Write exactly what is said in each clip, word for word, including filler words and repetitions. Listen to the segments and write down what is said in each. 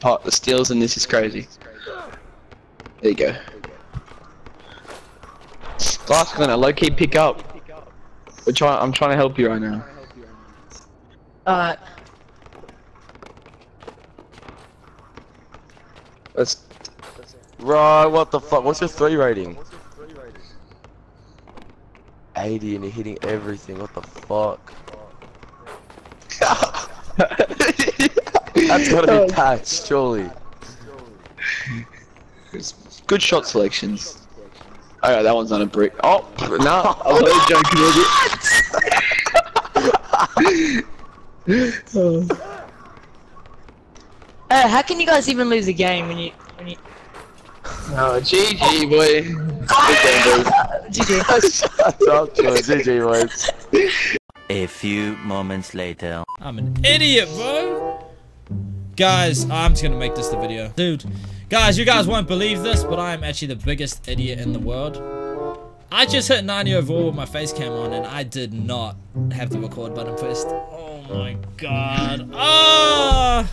pot the steals, and this is crazy. There you go. Last corner, low key pick up. We're trying. I'm trying to help you right now. Alright. Let's. Right, what the fuck? What's your three rating? eighty, and you're hitting everything. What the fuck? That's gotta be patched, surely. Good shot selections. Alright, that one's not a brick. Oh, no. Nah, I was joking with you. Uh, how can you guys even lose a game when you. When you... Oh, G G, oh. Boy. G G. Shut up, G G, boys. A few moments later. I'm an idiot, bro. Guys, I'm just gonna make this the video. Dude, guys, you guys won't believe this, but I'm actually the biggest idiot in the world. I just hit ninety overall with my face cam on, and I did not have the record button pressed. Oh my god. Ah!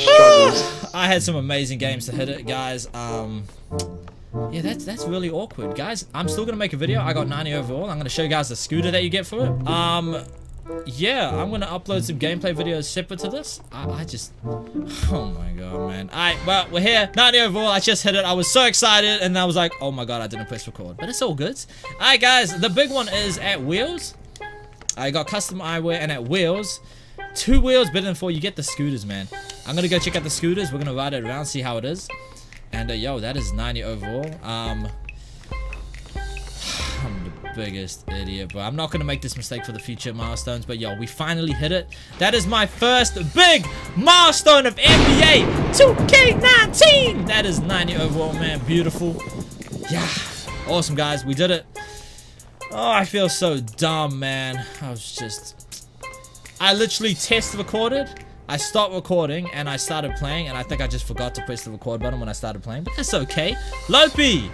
Oh! I had some amazing games to hit it, guys. Um... Yeah, that's that's really awkward, guys. I'm still gonna make a video. I got ninety overall. I'm gonna show you guys the scooter that you get for it. Um... Yeah, I'm gonna upload some gameplay videos separate to this. I, I just... Oh my god, man. Alright, well, we're here. ninety overall, I just hit it. I was so excited, and I was like, oh my god, I didn't press record. But it's all good. Alright, guys, the big one is at Wheels. I got custom eyewear, and at Wheels, two wheels better than four. You get the scooters, man. I'm gonna go check out the scooters. We're gonna ride it around, see how it is. And, uh, yo, that is ninety overall. Um... biggest idiot, but I'm not gonna make this mistake for the future milestones. But yo, we finally hit it. That is my first big milestone of N B A two K nineteen. That is ninety overall, man. Beautiful. Yeah, awesome, guys, we did it. Oh, I feel so dumb, man. I was just I literally test recorded, I stopped recording, and I started playing, and I think I just forgot to press the record button when I started playing, but that's okay. Lopi,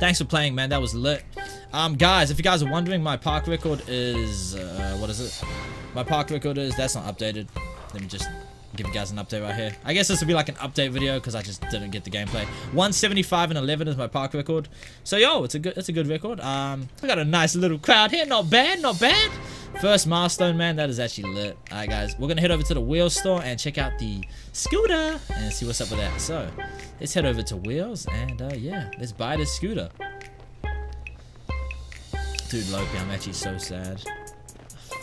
thanks for playing, man. That was lit. Um, guys, if you guys are wondering, my park record is, uh, what is it? My park record is, that's not updated. Let me just give you guys an update right here. I guess this will be like an update video, because I just didn't get the gameplay. one seventy-five and eleven is my park record. So, yo, it's a good, it's a good record. Um, I got a nice little crowd here. Not bad, not bad. First milestone, man. That is actually lit. Alright, guys, we're gonna head over to the Wheels store and check out the scooter and see what's up with that. So, let's head over to Wheels and, uh, yeah, let's buy this scooter. Dude, Lopi, I'm actually so sad.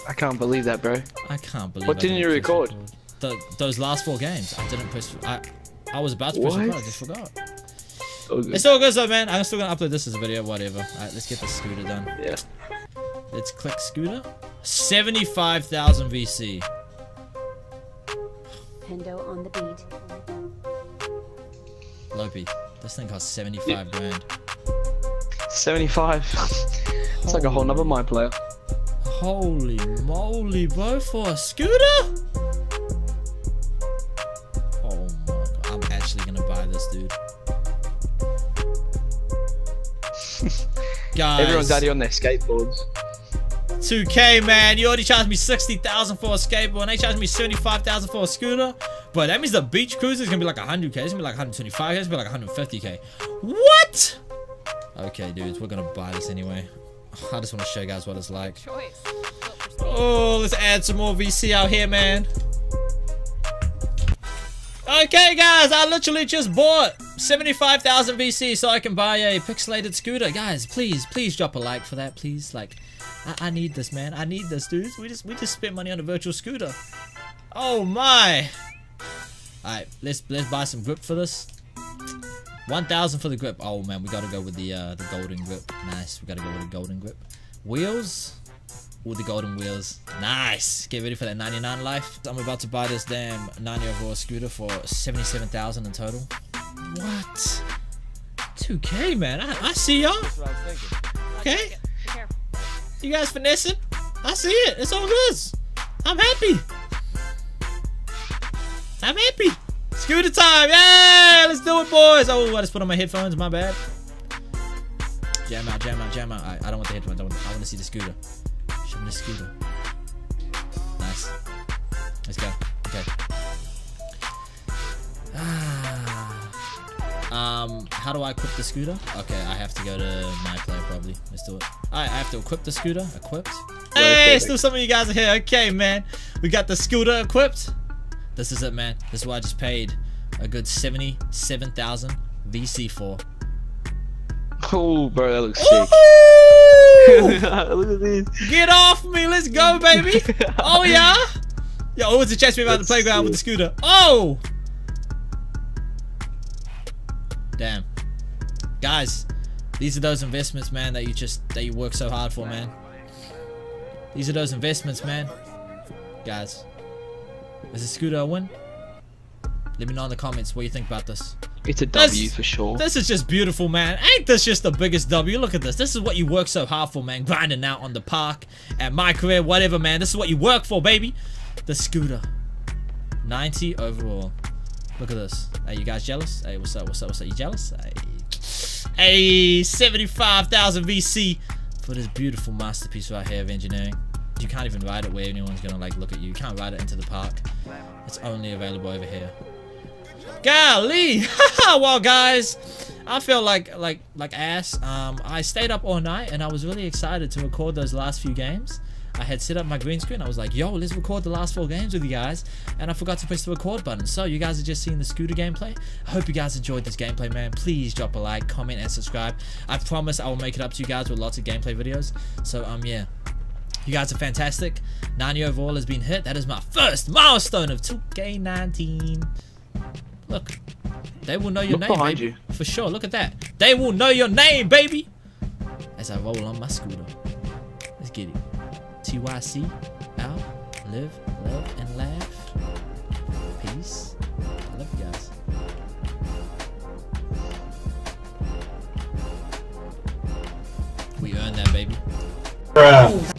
I can't believe that, bro. I can't believe. What I didn't, didn't you record? record. The, those last four games, I didn't press. I, I was about to what? press record, I just forgot. All it's all good, though, man. I'm still gonna upload this as a video, whatever. All right, let's get the scooter done. Yeah. Let's click scooter. Seventy-five thousand V C. Pendo on the beat. Lopi, this thing costs seventy-five yeah. grand. Seventy-five. It's like a whole nother my player. Holy moly, bro, for a scooter? Oh my god, I'm actually gonna buy this, dude. Guys, everyone's daddy on their skateboards. two K, man, you already charged me sixty thousand for a skateboard, and they charged me seventy-five thousand for a scooter. But that means the beach cruiser is gonna be like one hundred K, it's gonna be like one twenty-five K, it's gonna be like one fifty K. What? Okay, dudes, we're gonna buy this anyway. I just want to show you guys what it's like. Oh, let's add some more V C out here, man. Okay, guys, I literally just bought seventy-five thousand V C so I can buy a pixelated scooter. Guys, please, please drop a like for that, please. Like, I, I need this, man. I need this, dudes. We just, we just spent money on a virtual scooter. Oh my! All right, let's let's buy some grip for this. one thousand for the grip. Oh man, we gotta go with the uh, the golden grip. Nice, we gotta go with the golden grip. Wheels? All the golden wheels. Nice! Get ready for that ninety-nine life. I'm about to buy this damn ninety overall scooter for seventy-seven thousand in total. What? two K, man. I, I see y'all. Okay. You guys finessing? I see it. It's all good. I'm happy. I'm happy. Scooter time! Yeah, let's do it, boys! Oh, I just put on my headphones. My bad. Jam out, jam out, jam out. I, I don't want the headphones. I want, I want to see the scooter. Show me the scooter. Nice. Let's go. Okay. Um, how do I equip the scooter? Okay, I have to go to my player probably. Let's do it. Alright, I have to equip the scooter. Equipped. Hey, still some of you guys are here. Okay, man. We got the scooter equipped. This is it, man. This is what I just paid a good seventy-seven thousand V C for. Oh, bro, that looks sick. Look at this. Get off me. Let's go, baby. Oh, yeah. Yo, always a chase me about the playground with the scooter. Oh. Damn. Guys, these are those investments, man, that you just, that you work so hard for, man. These are those investments, man. Guys, is the scooter a win? Let me know in the comments what you think about this. It's a W this, for sure. This is just beautiful, man. Ain't this just the biggest W? Look at this. This is what you work so hard for, man. Grinding out on the park, at my career, whatever, man. This is what you work for, baby. The scooter. ninety overall. Look at this. Are you guys jealous? Hey, what's up? What's up? What's up? You jealous? Hey, hey, seventy-five thousand V C for this beautiful masterpiece right here of engineering. You can't even ride it where anyone's gonna like look at you. You can't ride it into the park. It's only available over here. Golly! Well, guys, I feel like like like ass. Um, I stayed up all night and I was really excited to record those last few games. I had set up my green screen. I was like, yo, let's record the last four games with you guys. And I forgot to press the record button. So you guys are just seeing the scooter gameplay. I hope you guys enjoyed this gameplay, man. Please drop a like, comment, and subscribe. I promise I will make it up to you guys with lots of gameplay videos. So, um, yeah. You guys are fantastic. ninety overall has been hit. That is my first milestone of two K nineteen. Look. They will know your Look name, behind baby. You. For sure. Look at that. They will know your name, baby. As I roll on my scooter. Let's get it. T Y C, out, live, love, and laugh. Peace. I love you guys. We earned that, baby. Bruh.